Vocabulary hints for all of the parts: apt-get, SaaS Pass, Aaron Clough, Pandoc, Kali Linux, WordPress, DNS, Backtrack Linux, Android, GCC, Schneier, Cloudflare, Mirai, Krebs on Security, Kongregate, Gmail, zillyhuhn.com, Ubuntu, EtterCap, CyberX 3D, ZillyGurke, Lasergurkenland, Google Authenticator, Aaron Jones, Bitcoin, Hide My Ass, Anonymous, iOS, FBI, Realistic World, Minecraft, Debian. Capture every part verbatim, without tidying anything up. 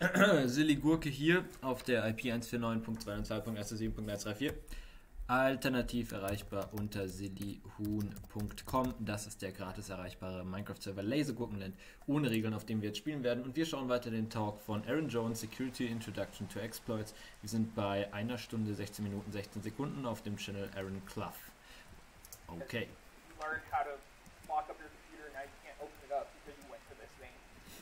Zillygurke hier auf der I P eins vier neun Punkt zweiundzwanzig Punkt eins zwei sieben Punkt eins drei vier. Alternativ erreichbar unter zillyhuhn Punkt com. Das ist der gratis erreichbare Minecraft-Server Lasergurkenland ohne Regeln, auf dem wir jetzt spielen werden. Und wir schauen weiter den Talk von Aaron Jones, Security Introduction to Exploits. Wir sind bei einer Stunde, sechzehn Minuten, sechzehn Sekunden auf dem Channel Aaron Clough. Okay.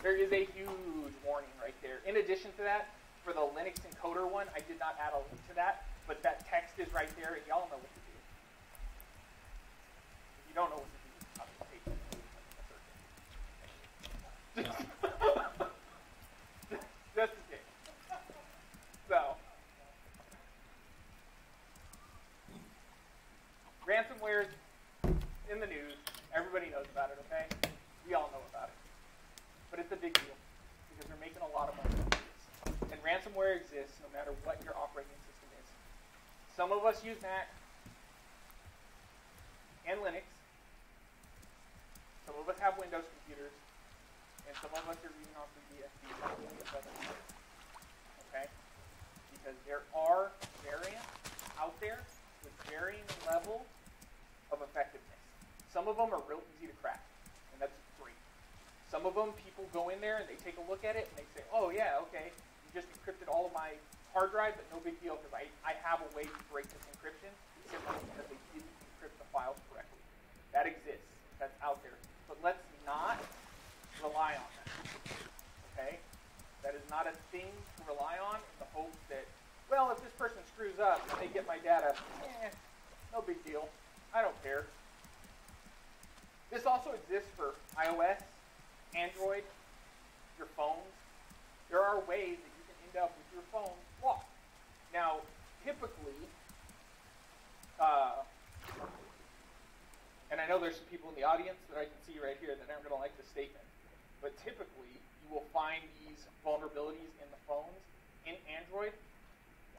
There is a huge warning right there. In addition to that, for the Linux encoder one, I did not add a link to that, but that text is right there, and y'all know what to do. If you don't know what to do, I'll just take it. Just a kick. So, ransomware's in the news. Everybody knows about it, okay? We all know about it. But it's a big deal, because they're making a lot of money. And ransomware exists no matter what your operating system is. Some of us use Mac and Linux. Some of us have Windows computers. And some of us are reading off the D S P. Okay? Because there are variants out there with varying levels of effectiveness. Some of them are real easy to crack. And that's great. Some of them, people go in there and they take a look at it and they say, oh yeah, okay, you just encrypted all of my hard drive, but no big deal because I, I have a way to break this encryption simply because they didn't encrypt the files correctly. That exists. That's out there. But let's not rely on that. Okay? That is not a thing to rely on in the hopes that, well, if this person screws up and they get my data, eh, no big deal. I don't care. This also exists for iOS, Android, your phones. There are ways that you can end up with your phone locked. Now, typically, uh, and I know there's some people in the audience that I can see right here that aren't going to like this statement, but typically you will find these vulnerabilities in the phones in Android,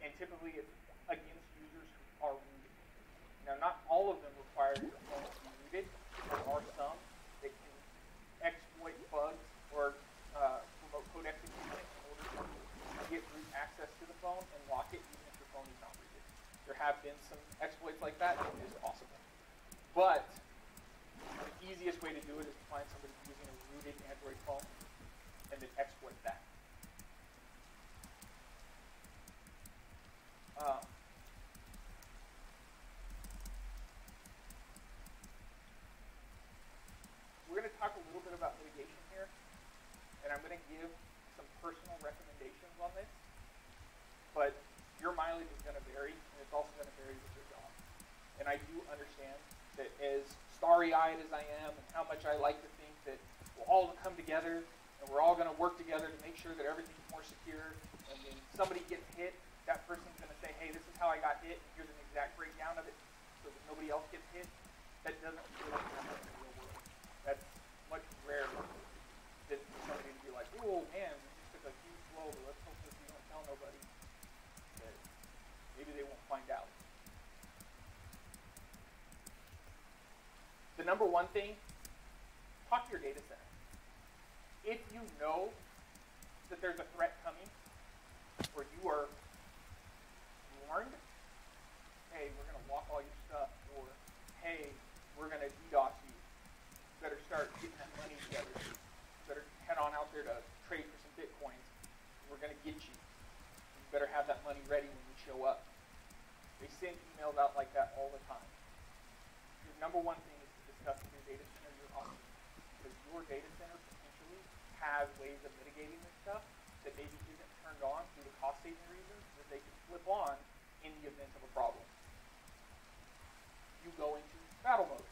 and typically it's against users who are rooted. Now, not all of them require your phone to be rooted. There are some that can exploit bugs or uh, remote code execution in order to get root access to the phone and lock it even if your phone is not rooted. There have been some exploits like that, and it is possible. But the easiest way to do it is to find somebody using a rooted Android phone and then exploit that. Um, We're going to talk a little bit about mitigation here, and I'm going to give some personal recommendations on this, but your mileage is going to vary, and it's also going to vary with your job. And I do understand that as starry-eyed as I am and how much I like to think that we'll all come together and we're all going to work together to make sure that everything's more secure, and when somebody gets hit, that person's going to say, hey, this is how I got hit, and here's an exact breakdown of it so that nobody else gets hit. That doesn't really happen in the real world. That's much rarer than somebody to be like, oh man, we just took a huge blow, but let's hope that we don't tell nobody. That maybe they won't find out. The number one thing, talk to your data center. If you know that there's a threat coming, or you are warned, hey, we're going to lock all your stuff, or hey, we're going to DDoS you. Better start getting that money together. Better head on out there to trade for some bitcoins. We're going to get you. You better have that money ready when you show up. They send emails out like that all the time. Your number one thing is to discuss with your data center your options, because your data center potentially has ways of mitigating this stuff that maybe isn't turned on due to cost-saving reasons that they can flip on in the event of a problem. You go into battle mode,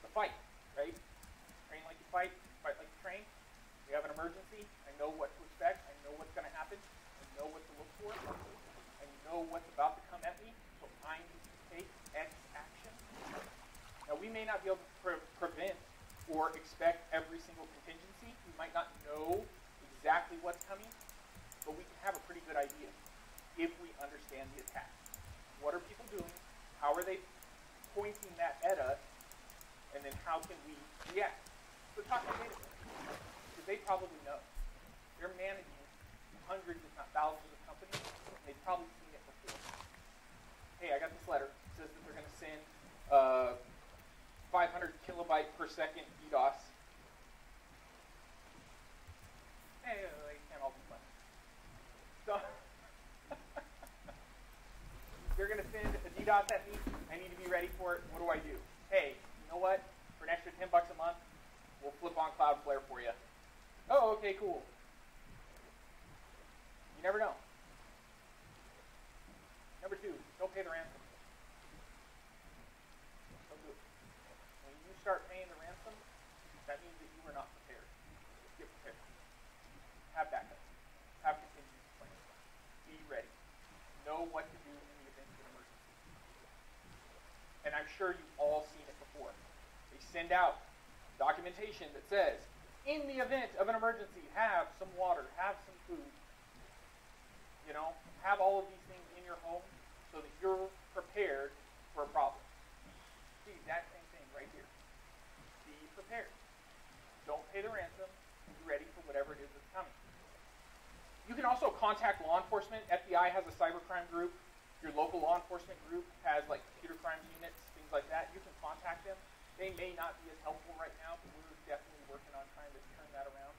the fight, right? Train like you fight, fight like you train. We have an emergency. I know what to expect. I know what's going to happen. I know what to look for. I know what's about to come at me. So I need to take X action. Now, we may not be able to pre prevent or expect every single contingency. We might not know exactly what's coming, but we can have a pretty good idea if we understand the attack. What are people doing? How are they pointing that at us? And then how can we react? So talk to data centers, because they probably know. They're managing hundreds, if not thousands of companies, and they've probably seen it before. Hey, I got this letter. It says that they're going to send uh, five hundred kilobyte per second DDoS. Hey, they can't all be fun. So they're going to send a DDoS at me. I need to be ready for it. What do I do? Hey, you know what? For an extra ten bucks a month, we'll flip on Cloudflare for you. Oh, okay, cool. You never know. Number two, don't pay the ransom. Don't do it. When you start paying the ransom, that means that you are not prepared. Get prepared. Have backup. Have contingency plans. Be ready. Know what to do in the event of an emergency. And I'm sure you've all seen it before. They send out documentation that says, in the event of an emergency, have some water, have some food, you know, have all of these things in your home so that you're prepared for a problem. It's the exact same thing right here. Be prepared. Don't pay the ransom. Be ready for whatever it is that's coming. You can also contact law enforcement. F B I has a cybercrime group. Your local law enforcement group has like computer crime units, things like that. You can contact them. They may not be as helpful right now, but we're definitely working on trying to turn that around.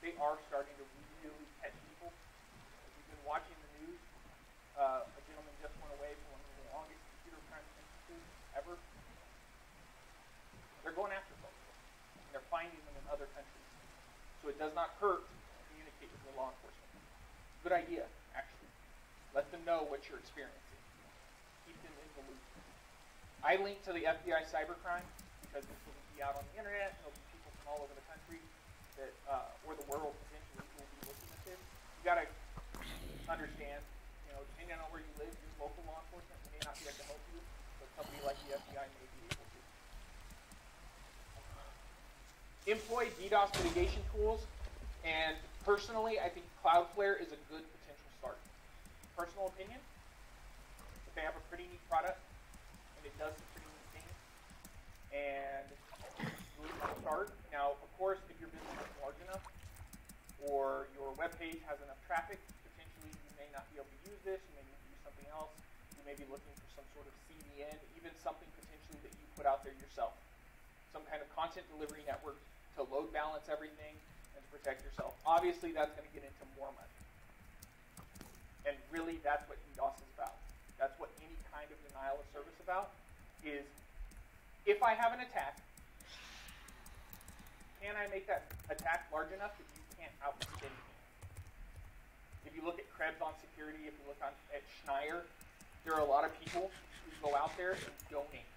They are starting to really catch people. If you've been watching the news, uh, a gentleman just went away from one of the longest computer crime instances ever. They're going after folks, and they're finding them in other countries. So it does not hurt to communicate with the law enforcement. Good idea, actually. Let them know what you're experiencing. Keep them in the loop. I linked to the F B I cybercrime because this will be out on the internet. It'll be all over the country that, uh, or the world potentially will be looking at this. You got to understand, you know, depending on where you live, your local law enforcement may not be able to help you, but somebody like the F B I may be able to. Employ DDoS mitigation tools, and personally, I think Cloudflare is a good potential start. Personal opinion, if they have a pretty neat product, and it does some pretty neat things, and start. Now, of course, if your business is large enough or your web page has enough traffic, potentially you may not be able to use this, you may need to use something else, you may be looking for some sort of C D N, even something potentially that you put out there yourself. Some kind of content delivery network to load balance everything and to protect yourself. Obviously, that's going to get into more money. And really, that's what DDoS is about. That's what any kind of denial of service about is, if I have an attack, can I make that attack large enough that you can't outspend me? If you look at Krebs on Security, if you look on, at Schneier, there are a lot of people who go out there and donate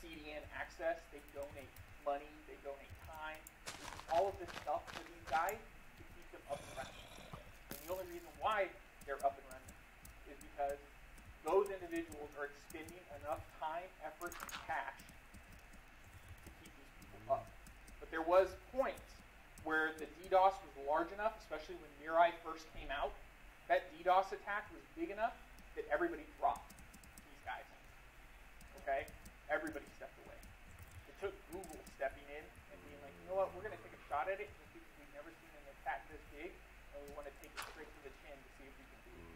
C D N access. They donate money. They donate time. They do all of this stuff for these guys to keep them up and running. And the only reason why they're up and running is because those individuals are expending enough time, effort, and cash to keep these people up. But there was points where the DDoS was large enough, especially when Mirai first came out, that DDoS attack was big enough that everybody dropped these guys. Okay? Everybody stepped away. It took Google stepping in and being like, you know what, we're going to take a shot at it because we've never seen an attack this big, and we want to take it straight to the chin to see if we can do it.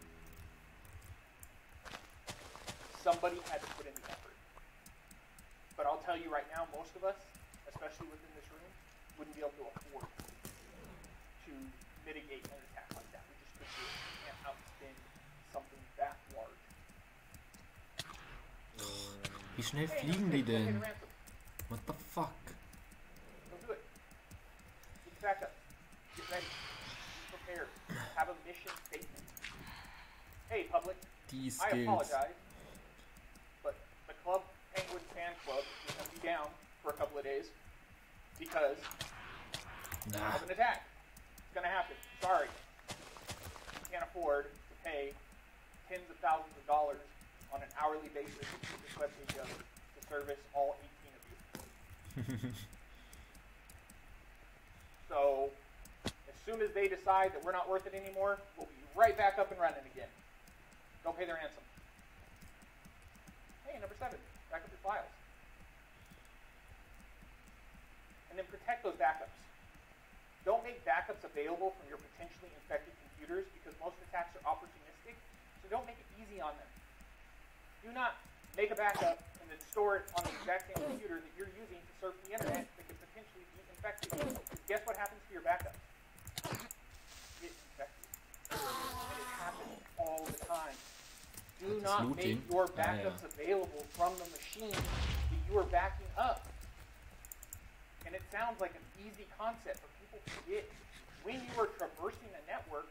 Somebody had to put in the effort. But I'll tell you right now, most of us, especially within this room, wouldn't be able to afford to mitigate an attack like that. We just couldn't do it. We can't outspend something that large. Wie schnell fliegen die denn? What the fuck? Don't do it. Get back up. Get ready. Be prepared. Have a mission statement. Hey, public. These I apologize, but the Club Penguin Fan Club is going to be down for a couple of days because nah. of an attack. It's going to happen. Sorry. You can't afford to pay tens of thousands of dollars on an hourly basis to this webpage up to service all eighteen of you. So, as soon as they decide that we're not worth it anymore, we'll be right back up and running again. Don't pay the ransom. Hey, number seven, back up your files. And then protect those backups. Don't make backups available from your potentially infected computers because most attacks are opportunistic, so don't make it easy on them. Do not make a backup and then store it on the exact same computer that you're using to surf the internet that could potentially be infected. Guess what happens to your backups? Get infected. And it happens all the time. Do not make your backups available from the machine that you are backing up. And it sounds like an easy concept, but people forget. When you are traversing a network,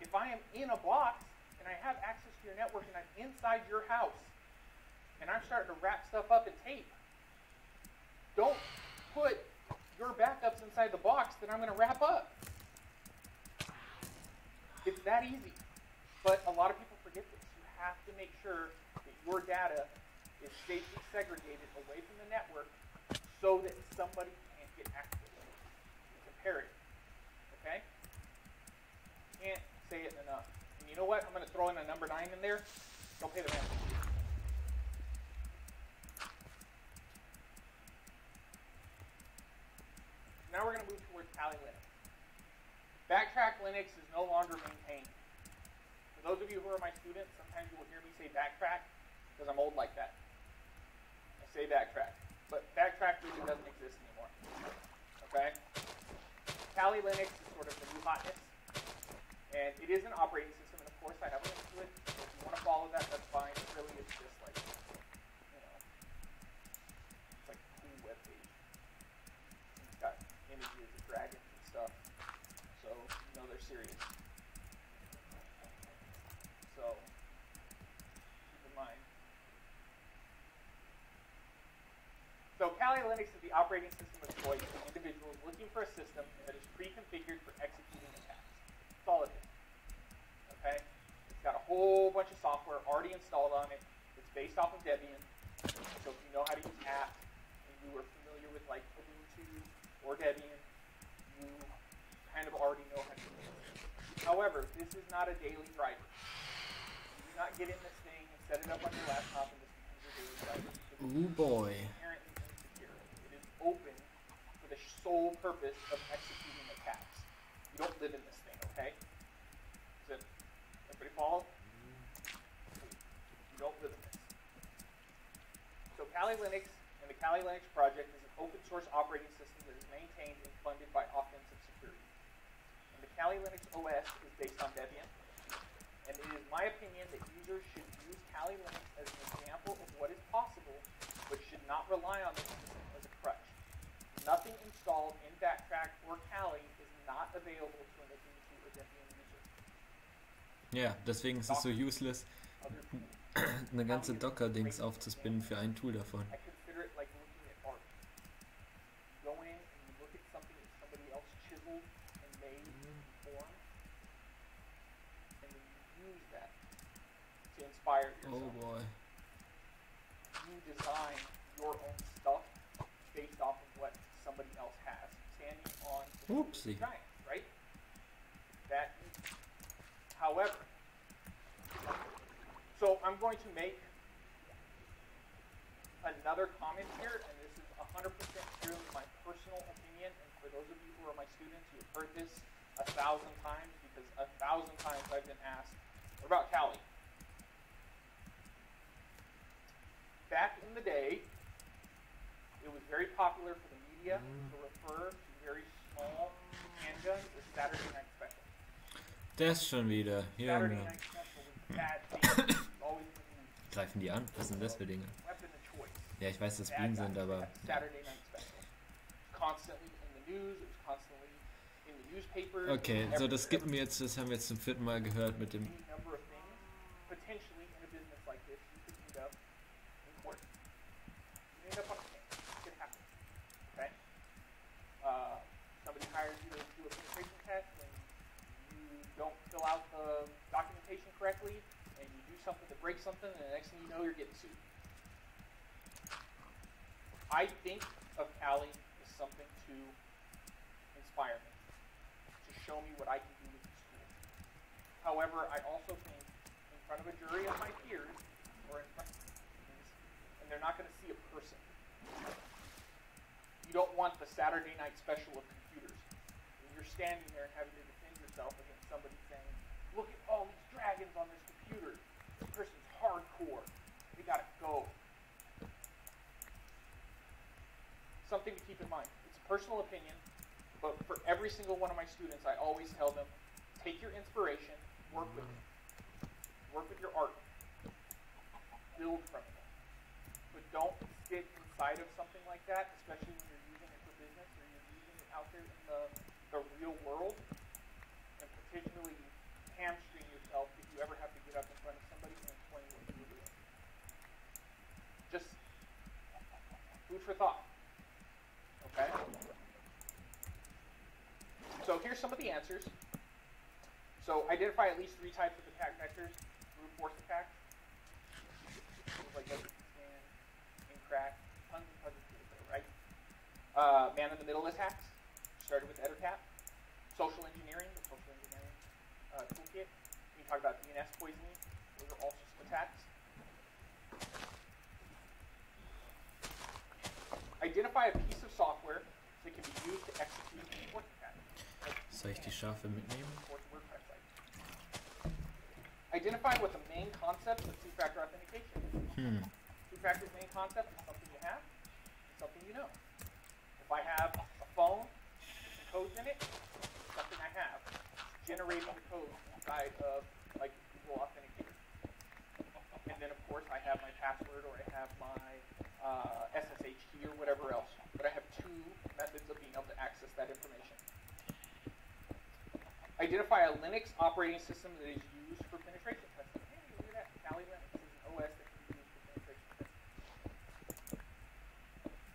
if I am in a box and I have access to your network and I'm inside your house and I'm starting to wrap stuff up in tape, don't put your backups inside the box that I'm going to wrap up. It's that easy. But a lot of people forget this. You have to make sure that your data is safely segregated away from the network so that somebody can't get access to it. It's imperative. Okay? Can't say it enough. And you know what? I'm going to throw in a number nine in there. Don't pay the rent. Now we're going to move towards Kali Linux. Backtrack Linux is no longer maintained. For those of you who are my students, sometimes you will hear me say Backtrack because I'm old like that. I say Backtrack. But Backtrack really doesn't exist anymore. Okay? Kali Linux is sort of the new hotness. And it is an operating system, and of course I have a link to it. If you want to follow that, that's fine. It really is just like, you know, it's like a cool web page. It's got images of dragons and stuff. So, you know, they're serious. So, keep in mind. So Kali Linux is the operating system of choice for individuals looking for a system that is pre-configured for executing attacks. That's all it is. Okay? It's got a whole bunch of software already installed on it. It's based off of Debian. So if you know how to use apt and you are familiar with like Ubuntu or Debian, you kind of already know how to use it. However, this is not a daily driver. You do not get in this thing and set it up on your laptop and this becomes your daily driver. Oh boy. Open for the sole purpose of executing attacks. You don't live in this thing, okay? Is it, everybody follow? You don't live in this. So Kali Linux and the Kali Linux project is an open source operating system that is maintained and funded by Offensive Security. And the Kali Linux O S is based on Debian. And it is my opinion that users should use Kali Linux as an example of what is possible, but should not rely on this system. Nothing installed in Backtrack or Kali is not available to an Ubuntu or Debian user. Ja, deswegen ist es so useless, eine ganze Docker-Dings aufzuspinnen für ein Tool davon. I consider it like looking at art. You go in and you look at something that somebody else chiseled and made and formed, and then you use that to inspire yourself. Oh boy. You design your own stuff based off of what somebody else has, standing on the giants, right? That, however, so I'm going to make another comment here, and this is one hundred percent true in my personal opinion, and for those of you who are my students, you've heard this a thousand times, because a thousand times I've been asked, what about Kali? Back in the day, it was very popular for the media to refer to very small handguns as Saturday Night Special. Das schon wieder. Hier Saturday haben wir. Night Special was bad thing. Always been Greifen die an? Was sind das für Dinge? Weapon of choice. Ja, ich weiß, dass Bienen sind, aber... Saturday Night Special. Constantly in the news, it was constantly in the newspaper. Okay, so das gibt mir jetzt, das haben wir jetzt zum vierten Mal gehört mit dem... Potentially in a business like this, you could end up in court. You end up on Uh, somebody hires you to do a penetration test and you don't fill out the documentation correctly and you do something that breaks something and the next thing you know you're getting sued. I think of Kali as something to inspire me, to show me what I can do with the school. However, I also think in front of a jury of my peers, or in front of students, and they're not going to see a person. You don't want the Saturday Night Special of computers. When you're standing there and having to defend yourself yourself against somebody saying, look at all these dragons on this computer. This person's hardcore. We gotta go. Something to keep in mind. It's a personal opinion, but for every single one of my students, I always tell them, take your inspiration, work with it. Work with your art. Build from it. But don't sit inside of something like that, especially when you're using it for business or you're using it out there in the, the real world, and particularly hamstring yourself if you ever have to get up in front of somebody and explain what you were doing. Just food for thought. Okay? So here's some of the answers. So identify at least three types of attack vectors: brute force attacks, things like open scan and crack, tons and tons of things there, right? Uh, man in the middle attacks, started with EtterCap, social engineering, the social engineering uh, toolkit. We talk about D N S poisoning; those are all system attacks. Identify a piece of software that can be used to execute brute force attacks. Soll ich die Schafe mitnehmen? Identify what the main concept of two-factor authentication is. Hmm. Two-factor's main concept is something you have, something you know. If I have a phone, some codes in it, something I have, generating the code inside of like Google Authenticator. And then of course I have my password or I have my uh, S S H key or whatever else. But I have two methods of being able to access that information. Identify a Linux operating system that is used for penetration testing. Hey, look at that. Kali Linux is an O S that can be used for penetration testing.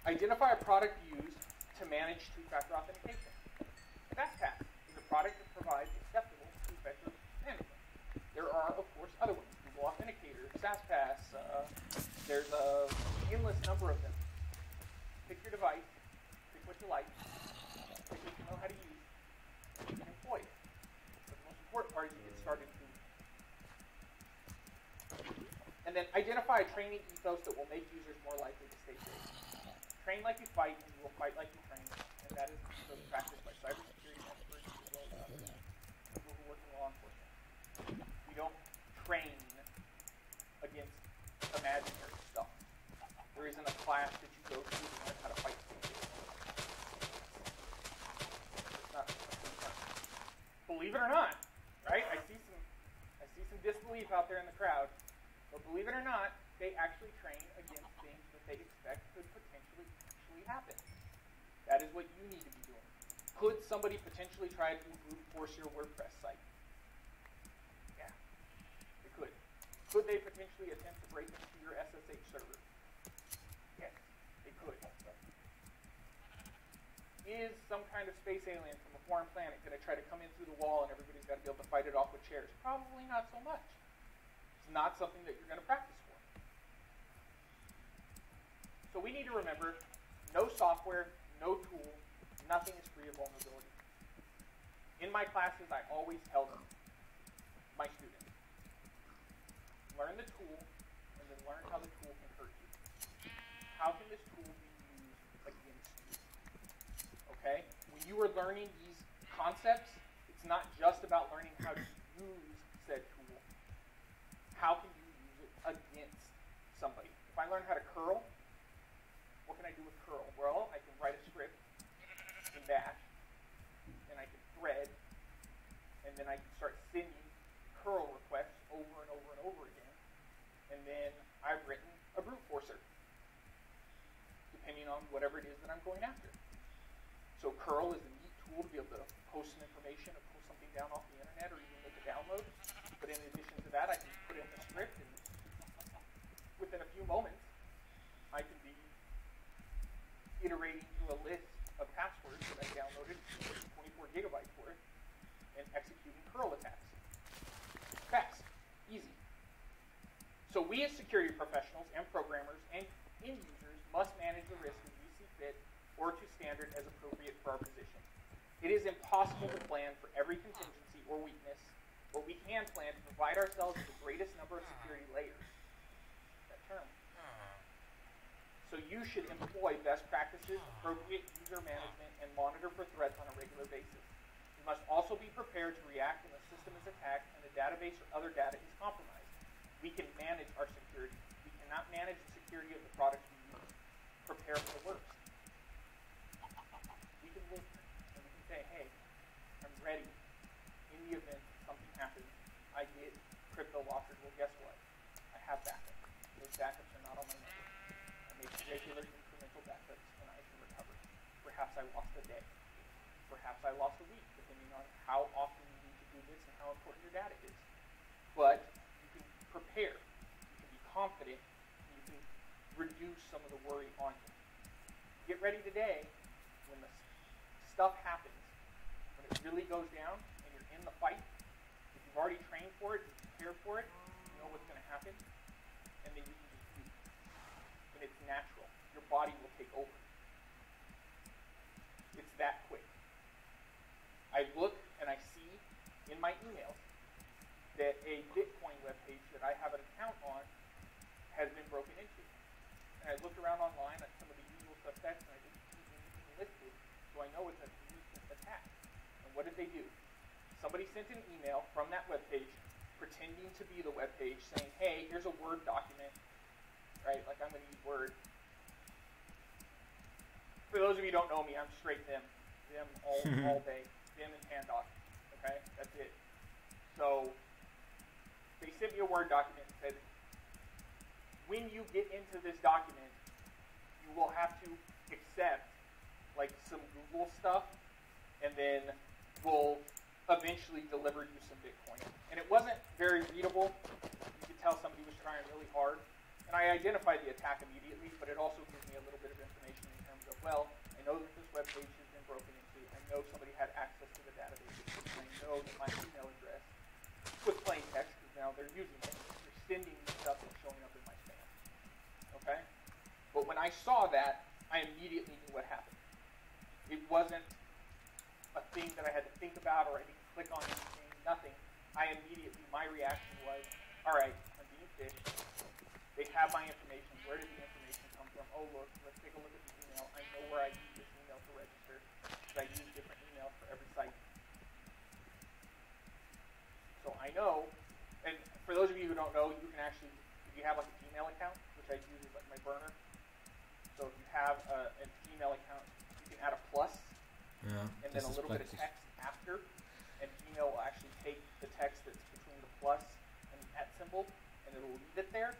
Identify a product used to manage two-factor authentication. SaaS Pass is a product that provides acceptable two-factor management. There are, of course, other ones. Google Authenticator, SaaS Pass. Uh, there's an endless number of them. Pick your device. Pick what you like. Pick what you know how to use. You can employ it. But the most important part is you get started. And then identify a training ethos that will make users more likely to stay safe. Train like you fight, and you will fight like you train. And that is so practiced by cybersecurity experts as well as people who work in law enforcement. We don't train against imaginary stuff. There isn't a class that you go to to learn how to fight. It's not, believe it or not, right? I see some, I see some disbelief out there in the crowd. But believe it or not, they actually train against things that they expect could potentially actually happen. That is what you need to be doing. Could somebody potentially try to brute force your WordPress site? Yeah, they could. Could they potentially attempt to break into your S S H server? Yes, they could. Is some kind of space alien from a foreign planet going to try to come in through the wall and everybody's got to be able to fight it off with chairs? Probably not so much. Not something that you're going to practice for. So we need to remember, no software, no tool, nothing is free of vulnerability. In my classes, I always tell them, my students, learn the tool and then learn how the tool can hurt you. How can this tool be used against you? Okay? When you are learning these concepts, it's not just about learning how to use said tool. How can you use it against somebody? If I learn how to curl, what can I do with curl? Well, I can write a script in Bash, and I can thread, and then I can start sending curl requests over and over and over again. And then I've written a brute forcer, depending on whatever it is that I'm going after. So curl is a neat tool to be able to post some information or pull something down off the internet or even make a download. But in addition to that, I can put in the script, and within a few moments, I can be iterating through a list of passwords that I downloaded, twenty-four gigabytes worth, and executing curl attacks. Fast, easy. So we as security professionals and programmers and end users must manage the risk as we see fit or to standard as appropriate for our position. It is impossible to plan for every contingency or weakness, but we can plan to provide ourselves with the greatest number of security layers. That term. So you should employ best practices, appropriate user management, and monitor for threats on a regular basis. You must also be prepared to react when the system is attacked and the database or other data is compromised. We can manage our security. We cannot manage the security of the products we use. Prepare for the worst. We can look and we can say, hey, I'm ready. In the event something happens, I get crypto losses. Well, guess what? I have backups. Those backups are not on my network. I make regular incremental backups and I can recover. Perhaps I lost a day. Perhaps I lost a week, depending on how often you need to do this and how important your data is. But you can prepare, you can be confident, and you can reduce some of the worry on you. Get ready today when the stuff happens, when it really goes down and you're in the fight. If you've already trained for it, you've prepared for it, you know what's going to happen, and then you can just do it. And it's natural. Your body will take over. It's that quick. I look and I see in my email that a Bitcoin webpage that I have an account on has been broken into. And I looked around online at some of the usual suspects and I didn't see anything listed, so I know it's a recent attack. And what did they do? Somebody sent an email from that webpage pretending to be the webpage saying, hey, here's a Word document, right? Like I'm going to use Word. For those of you who don't know me, I'm straight them, them all, all day. Them and Pandoc, okay? That's it. So they sent me a Word document and said, when you get into this document, you will have to accept like some Google stuff, and then we'll eventually deliver you some Bitcoin. And it wasn't very readable. You could tell somebody was trying really hard. And I identified the attack immediately, but it also gives me a little bit of information in terms of, well, I know that this web page has been broken into. I know somebody had access to the database. I know that my email address was plain text because now they're using it. They're sending me stuff that's showing up in my spam. Okay? But when I saw that, I immediately knew what happened. It wasn't a thing that I had to think about or I didn't click on anything, nothing. I immediately, my reaction was, all right, I'm being fished. They have my information. Where did the information come from? Oh, look, let's take a look at the email. I know where I use this email to register. I use different emails for every site. So I know, and for those of you who don't know, you can actually, if you have like a Gmail account, which I use as like my burner, so if you have a, an Gmail account, you can add a plus, yeah, and then a little bit of text after, and Gmail will actually take the text that's between the plus and the at symbol, and it will leave it there,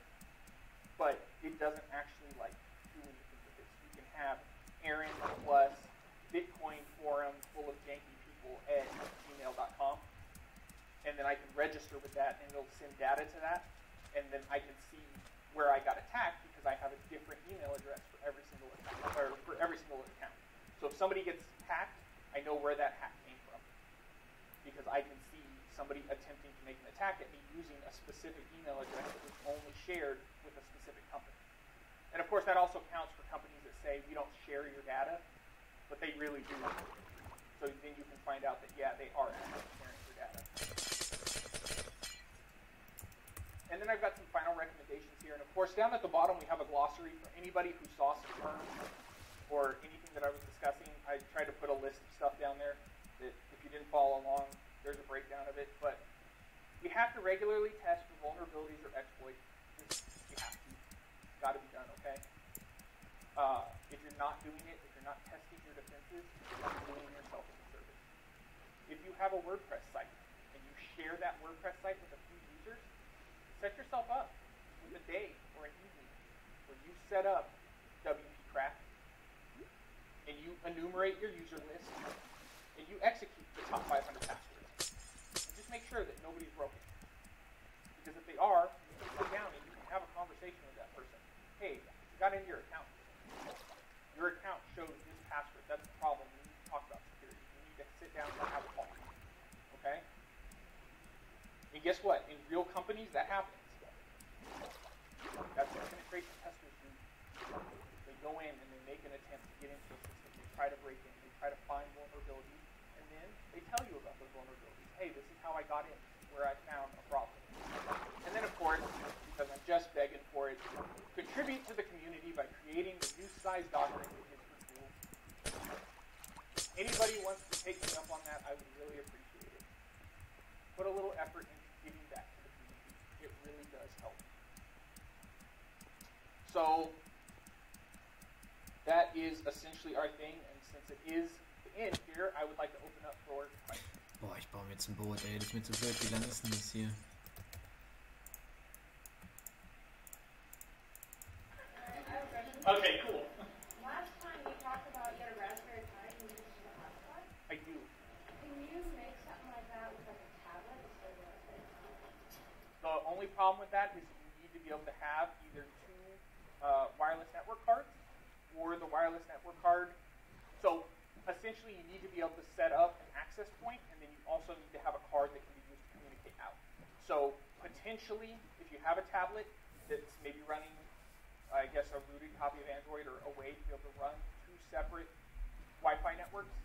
but it doesn't actually like do anything with it. So you can have Aaron plus Bitcoin forum full of janky people at gmail dot com, and then I can register with that and it'll send data to that, and then I can see where I got attacked because I have a different email address for every single account, or for every single account. So if somebody gets hacked, I know where that hack came from because I can see somebody attempting to make an attack at me using a specific email address that was only shared with a specific company. And of course that also counts for companies that say we don't share your data, but they really do. So then you can find out that, yeah, they are actually sharing your data. And then I've got some final recommendations here. And of course, down at the bottom, we have a glossary for anybody who saw some terms or anything that I was discussing. I tried to put a list of stuff down there that if you didn't follow along, there's a breakdown of it. But we have to regularly test for vulnerabilities or exploits. You have to. It's got to be done, okay? Uh, if you're not doing it, if you're not testing your defenses, you're doing yourself a disservice. If you have a WordPress site and you share that WordPress site with a few users, set yourself up with a day or an evening where you set up W P Craft and you enumerate your user list and you execute the top five hundred passwords. And just make sure that nobody's broken. Because if they are, you can sit down and you can have a conversation with that person. Hey, you got into your account. Your account shows this password. That's the problem. We need to talk about security. You need to sit down and have a talk. Okay? And guess what? In real companies, that happens. That's what penetration testers do. They go in and they make an attempt to get into a system. They try to break in. They try to find vulnerabilities. And then they tell you about those vulnerabilities. Hey, this is how I got in. This is where I found a problem. And then, of course, because I'm just begging for it, contribute to the community by creating the new size document, which is pretty cool. anybody wants to take me up on that, I would really appreciate it. Put a little effort into giving back to the community. It really does help. So that is essentially our thing, and since it is the end here, I would like to open up for questions. Boah, ich baue mir jetzt ein Boot, ey, das ist mir zu blöd. Wie lang ist denn das hier? Okay, cool. Last time you talked about you had a Raspberry Pi and you used a hotspot. I do. Can you make something like that with like a tablet instead of a Raspberry Pi? The only problem with that is you need to be able to have either two uh, wireless network cards or the wireless network card. So essentially you need to be able to set up an access point, and then you also need to have a card that can be used to communicate out. So potentially if you have a tablet that's maybe running, I guess, a rooted copy of Android or a way to be able to run two separate Wi-Fi networks?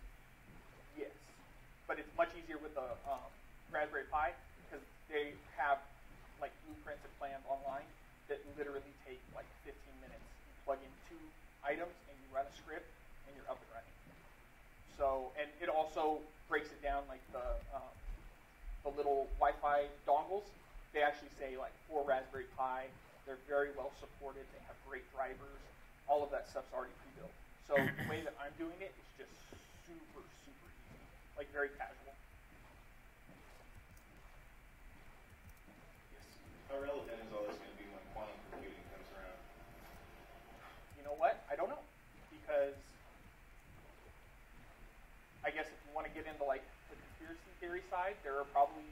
Yes. But it's much easier with the um, Raspberry Pi because they have like blueprints and plans online that literally take like fifteen minutes. You plug in two items and you run a script and you're up and running. So, and it also breaks it down like the, um, the little Wi-Fi dongles. They actually say like for Raspberry Pi, they're very well supported, they have great drivers, all of that stuff's already pre-built. So the way that I'm doing it is just super, super easy, like very casual. Yes? How relevant is all this going to be when quantum computing comes around? You know what? I don't know, because I guess if you want to get into like the conspiracy theory side, there are probably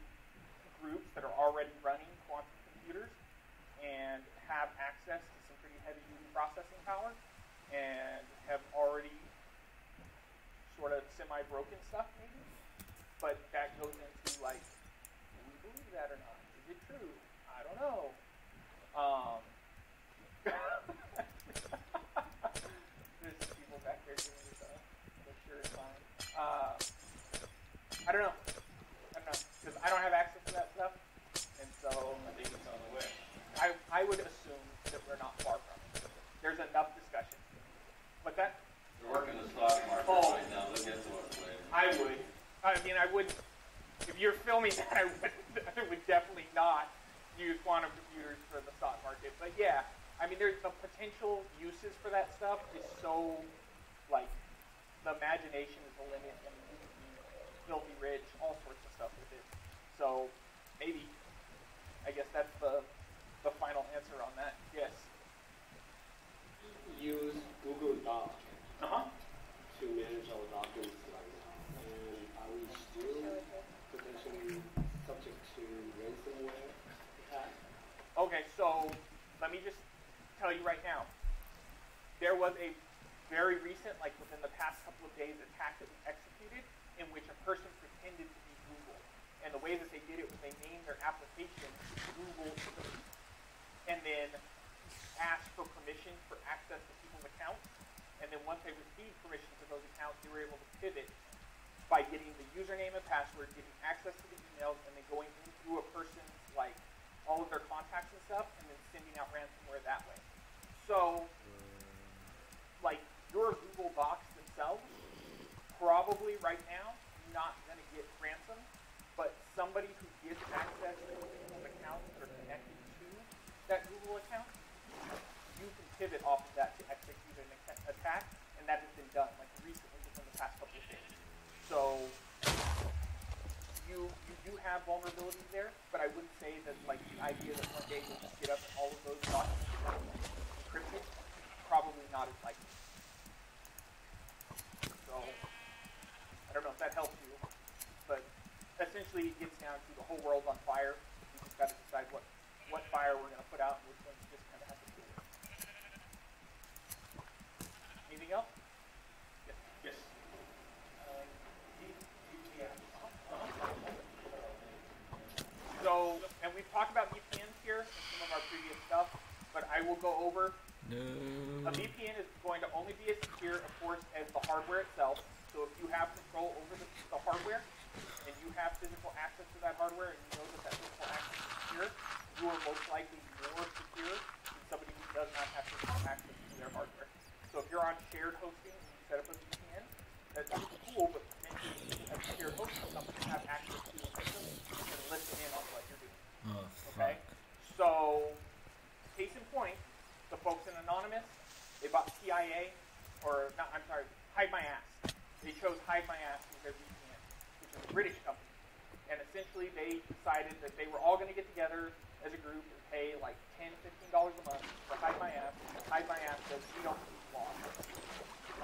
groups that are already running quantum computers and have access to some pretty heavy-duty processing power and have already sort of semi-broken stuff, maybe. But that goes into, like, do we believe that or not? Is it true? I don't know. Um, there's people back there doing this stuff. They're sure it's fine. Uh, I don't know. I don't know. Because I don't have access to that stuff. And so I think it's on the way. I, I would assume that we're not far from it. There's enough discussion. What's that? We're working the stock market oh. right now. Look into it later. I would. I mean, I would. If you're filming that, I would, I would definitely not use quantum computers for the stock market. But yeah, I mean, there's the potential uses for that stuff is so, like, the imagination is the limit, and you can be filthy rich, all sorts of stuff with it. So maybe, I guess that's the. The final answer on that, yes. Use Google Doc uh-huh. to manage our documents right now. And are we still potentially subject to ransomware attack? Okay, so let me just tell you right now. There was a very recent, like within the past couple of days, attack that was executed in which a person pretended to be Google. And the way that they did it was they named their application Google Authenticator, and then asked for permission for access to people's accounts. And then once they received permission to those accounts, they were able to pivot by getting the username and password, getting access to the emails, and then going through a person's, like, all of their contacts and stuff, and then sending out ransomware that way. So, like, your Google Docs themselves, probably right now, not going to get ransomed, but somebody who gets access to people's accounts that are connected that Google account, you can pivot off of that to execute an attack, and that has been done like recently within the past couple of days. So you you do have vulnerabilities there, but I wouldn't say that like the idea that one day you'll just get up and all of those documents are encrypted, probably not as likely. So I don't know if that helps you, but essentially it gets down to the whole world's on fire. You just got to decide what. what fire we're going to put out, and which ones just kind of have to do it. Anything else? Yes. Yes. Um, yeah. So, and we've talked about V P Ns here in some of our previous stuff, but I will go over. No. A V P N is going to only be as secure, of course, as the hardware itself. So if you have control over the, the hardware, and you have physical access to that hardware, and you know that that physical access is secure, you are most likely more secure than somebody who does not have access to their hardware. So if you're on shared hosting and you set up a V P N, as a tool, but maybe a secure host or something to have access to the system and listen in on what you're doing. Oh, okay? So, case in point, the folks in Anonymous, they bought C I A, or not, I'm sorry, Hide My Ass. They chose Hide My Ass as their V P N, which is a British company. And essentially, they decided that they were all going to get together as a group and pay like ten dollars, fifteen dollars a month for Hide My Ass. Hide My Ass says, we don't keep logs.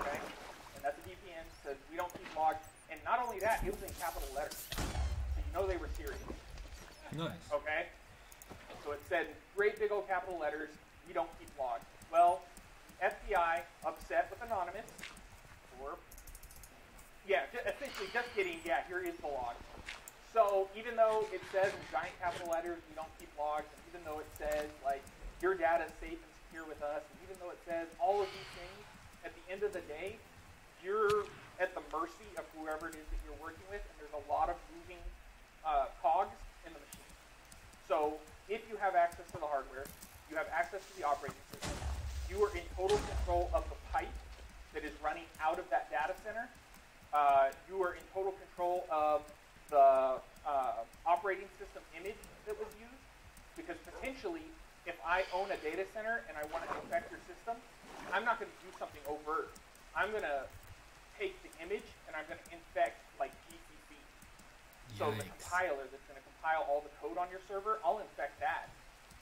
Okay? And that's a V P N, says, we don't keep logs. And not only that, it was in capital letters. So you know they were serious. Nice. Okay? So it said, great big old capital letters, we don't keep logs. Well, F B I upset with Anonymous, or, yeah, essentially just kidding, yeah, here is the log. So even though it says in giant capital letters, we don't keep logs, and even though it says, like, your data is safe and secure with us, and even though it says all of these things, at the end of the day, you're at the mercy of whoever it is that you're working with, and there's a lot of moving uh, cogs in the machine. So if you have access to the hardware, you have access to the operating system, you are in total control of the pipe that is running out of that data center, uh, you are in total control of the uh, operating system image that was used, because potentially, if I own a data center and I want to infect your system, I'm not going to do something overt. I'm going to take the image and I'm going to infect like G C C. Yikes. So the compiler that's going to compile all the code on your server, I'll infect that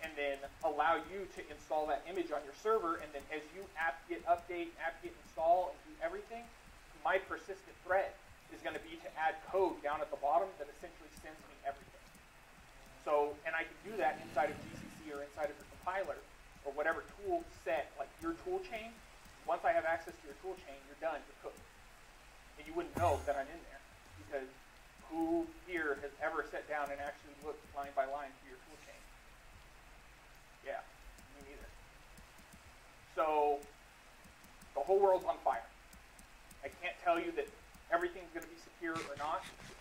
and then allow you to install that image on your server, and then as you apt-get update, apt-get install, and do everything, my persistent thread is going to be to add code down at the bottom that essentially sends me everything. So, and I can do that inside of G C C or inside of the compiler or whatever tool set, like your tool chain. Once I have access to your tool chain, you're done, you're cooked. And you wouldn't know that I'm in there, because who here has ever sat down and actually looked line by line through your tool chain? Yeah, me neither. So, the whole world's on fire. I can't tell you that everything's going to be secure or not,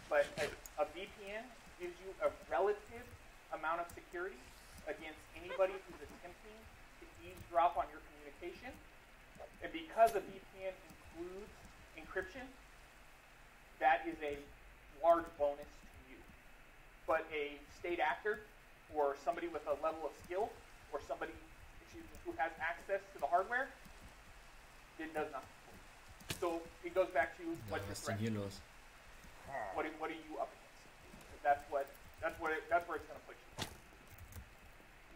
but a, a V P N gives you a relative amount of security against anybody who's attempting to eavesdrop on your communication. And because a V P N includes encryption, that is a large bonus to you. But a state actor, or somebody with a level of skill, or somebody excuse me, who has access to the hardware, it does not. So it goes back to what's your threat. What are, what are you up against? That's what that's what it, that's where it's going to put you.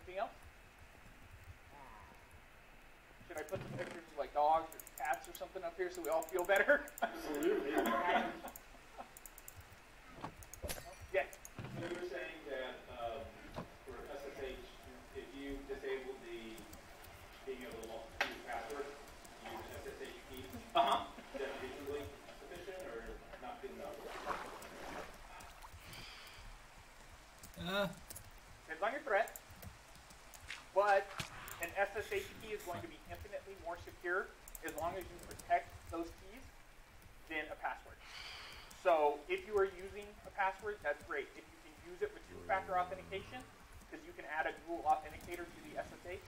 Anything else? Should I put some pictures of like dogs or cats or something up here so we all feel better? Absolutely. Yeah. So you were saying that um, for S S H, if you disable the being able to lock your password, you use S S H key. Uh huh. Uh. Depends on your threat, but an S S H key is going to be infinitely more secure as long as you protect those keys than a password. So if you are using a password, that's great. If you can use it with two-factor authentication, because you can add a Google Authenticator to the S S H,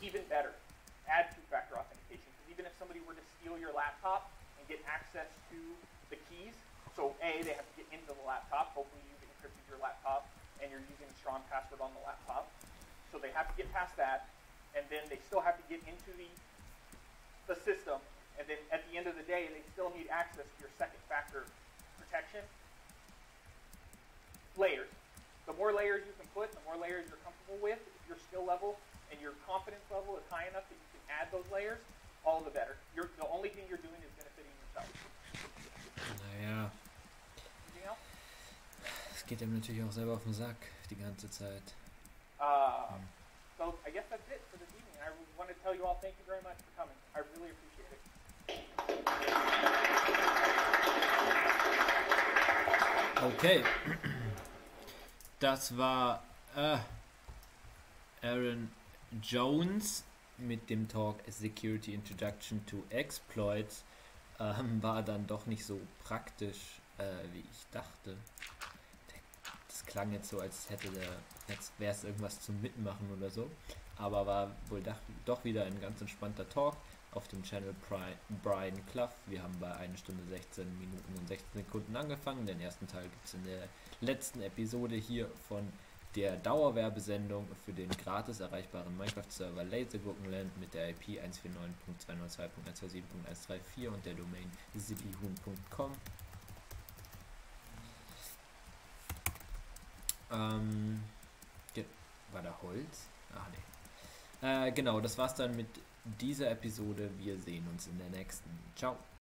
even better. Add two-factor authentication, because even if somebody were to steal your laptop and get access to the keys, so A, they have to get into the laptop, hopefully you've encrypted your laptop, and you're using a strong password on the laptop. So they have to get past that, and then they still have to get into the, the system, and then at the end of the day, they still need access to your second factor protection. Layers. The more layers you can put, the more layers you're comfortable with, if your skill level and your confidence level is high enough that you can add those layers, all the better. You're, the only thing you're doing is benefiting yourself. Naja. Anything else? Geht einem natürlich auch selber auf den Sack die ganze Zeit. Uh, hm. So I guess that's it for this evening. I want to tell you all thank you very much for coming. I really appreciate it. Okay. Das war äh, Aaron Jones mit dem Talk Security Introduction to Exploits. Ähm, war dann doch nicht so praktisch, äh, wie ich dachte. Klang jetzt so, als hätte der, als wäre es irgendwas zum Mitmachen oder so, aber war wohl doch wieder ein ganz entspannter Talk, auf dem Channel Brian Clough. Wir haben bei eine Stunde sechzehn Minuten und sechzehn Sekunden angefangen. Den ersten Teil gibt es in der letzten Episode hier von der Dauerwerbesendung für den gratis erreichbaren Minecraft-Server Lasergurkenland mit der I P eins vier neun Punkt zwei null zwei Punkt eins zwei sieben Punkt eins drei vier und der Domain zillyhuhn Punkt com. Ähm, war da Holz? Ach nee. Äh, genau, das war's dann mit dieser Episode. Wir sehen uns in der nächsten. Ciao!